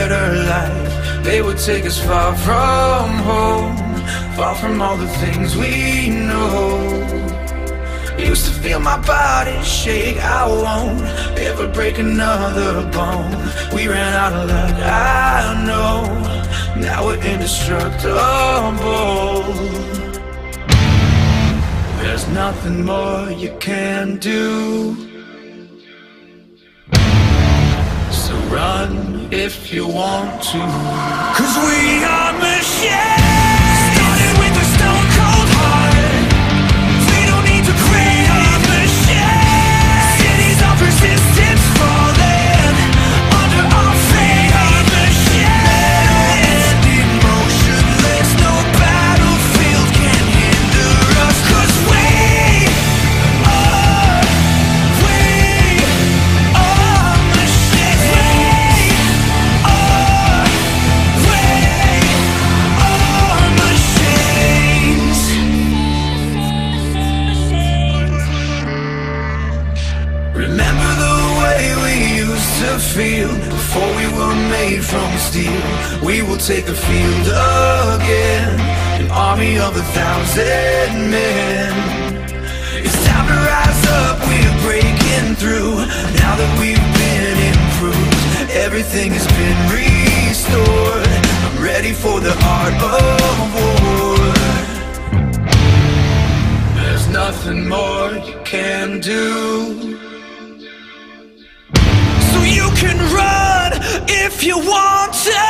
better life. They would take us far from home, far from all the things we know. Used to feel my body shake, I won't ever break another bone. We ran out of luck, I know, now we're indestructible. There's nothing more you can do, so run if you want to, 'cause we are machines. Remember the way we used to feel before we were made from steel. We will take the field again, an army of 1,000 men. It's time to rise up, we're breaking through. Now that we've been improved, everything has been restored. I'm ready for the art of war. There's nothing more you can do, so you can run if you want to.